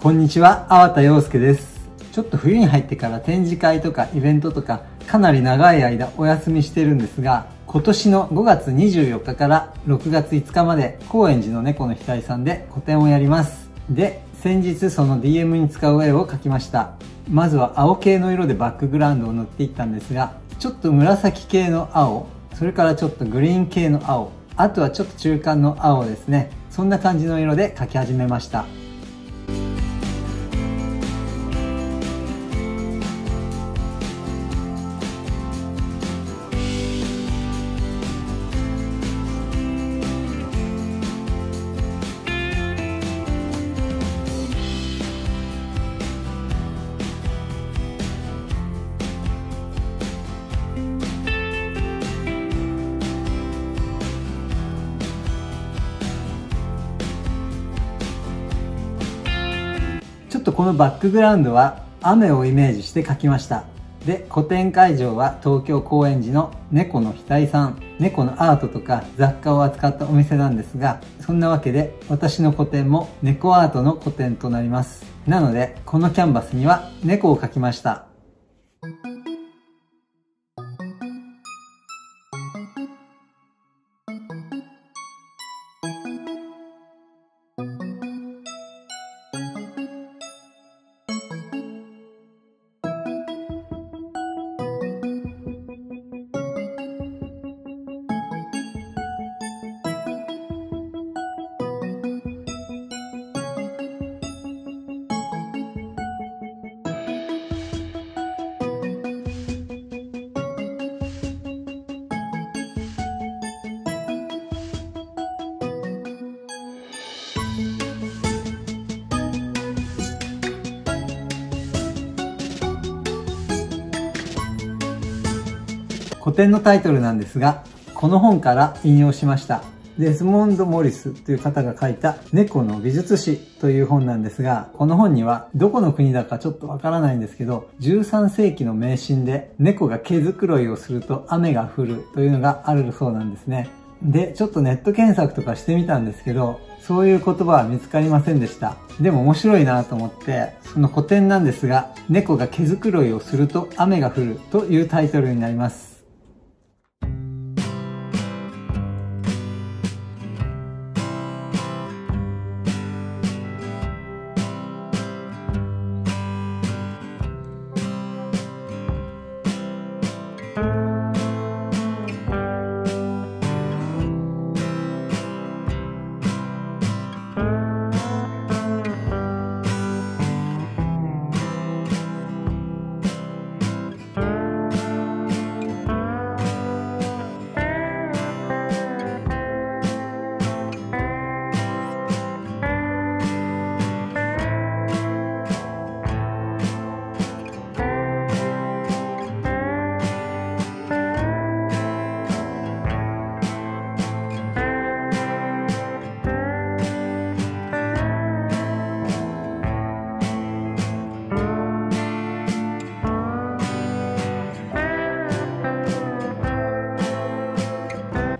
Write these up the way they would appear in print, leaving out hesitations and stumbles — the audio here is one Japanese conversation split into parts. こんにちは、粟田洋介です。ちょっと冬に入ってから展示会とかイベントとかかなり長い間お休みしてるんですが、今年の5月24日から6月5日まで高円寺の猫の額さんで個展をやります。で、先日その DM に使う絵を描きました。まずは青系の色でバックグラウンドを塗っていったんですが、ちょっと紫系の青、それからちょっとグリーン系の青、あとはちょっと中間の青ですね。そんな感じの色で描き始めました。このバックグラウンドは雨をイメージして描きました。で、個展会場は東京高円寺の猫の額さん。猫のアートとか雑貨を扱ったお店なんですが、そんなわけで私の個展も猫アートの個展となります。なのでこのキャンバスには猫を描きました。個展のタイトルなんですが、この本から引用しました。デスモンド・モリスという方が書いた猫の美術史という本なんですが、この本にはどこの国だかちょっとわからないんですけど、13世紀の迷信で猫が毛づくろいをすると雨が降るというのがあるそうなんですね。で、ちょっとネット検索とかしてみたんですけど、そういう言葉は見つかりませんでした。でも面白いなと思って、その個展なんですが、猫が毛づくろいをすると雨が降るというタイトルになります。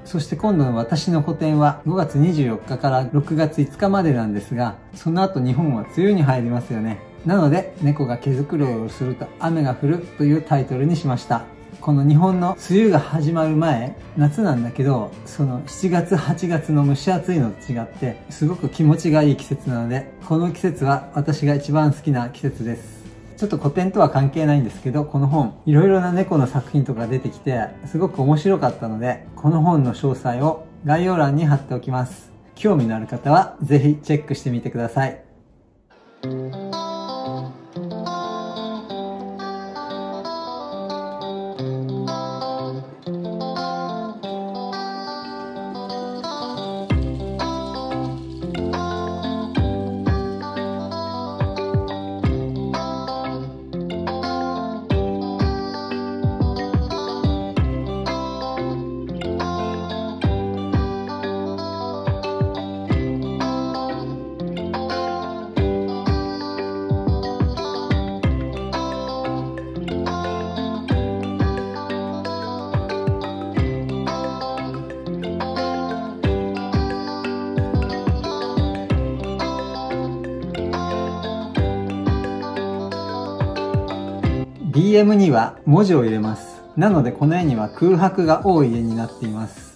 そして今度の私の個展は5月24日から6月5日までなんですが、その後日本は梅雨に入りますよね。なので、猫が毛づくろいをすると雨が降るというタイトルにしました。この日本の梅雨が始まる前、夏なんだけど、その7月8月の蒸し暑いのと違って、すごく気持ちがいい季節なので、この季節は私が一番好きな季節です。ちょっと個展とは関係ないんですけど、この本、いろいろな猫の作品とか出てきて、すごく面白かったので、この本の詳細を概要欄に貼っておきます。興味のある方は、ぜひチェックしてみてください。DM には文字を入れます。なのでこの絵には空白が多い絵になっています。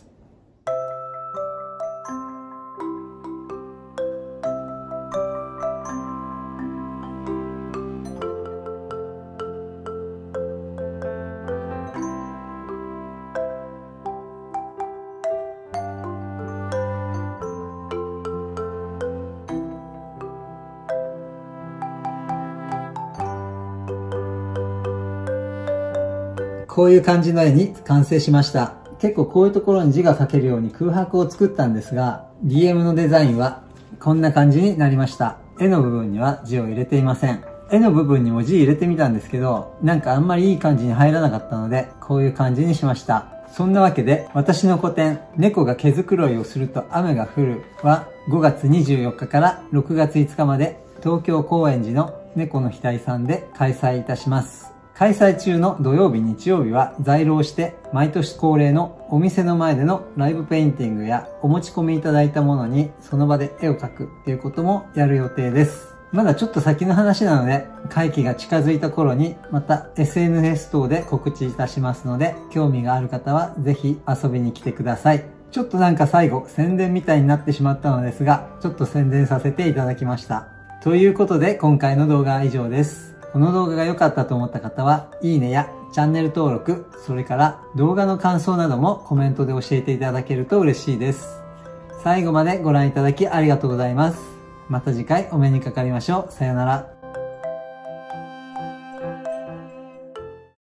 こういう感じの絵に完成しました。結構こういうところに字が書けるように空白を作ったんですが、DM のデザインはこんな感じになりました。絵の部分には字を入れていません。絵の部分にも字入れてみたんですけど、なんかあんまりいい感じに入らなかったので、こういう感じにしました。そんなわけで、私の個展、猫が毛づくろいをすると雨が降るは5月24日から6月5日まで東京高円寺の猫の額さんで開催いたします。開催中の土曜日、日曜日は在廊して毎年恒例のお店の前でのライブペインティングやお持ち込みいただいたものにその場で絵を描くっていうこともやる予定です。まだちょっと先の話なので会期が近づいた頃にまた SNS 等で告知いたしますので興味がある方はぜひ遊びに来てください。ちょっとなんか最後宣伝みたいになってしまったのですがちょっと宣伝させていただきました。ということで今回の動画は以上です。この動画が良かったと思った方は、いいねやチャンネル登録、それから動画の感想などもコメントで教えていただけると嬉しいです。最後までご覧いただきありがとうございます。また次回お目にかかりましょう。さよなら。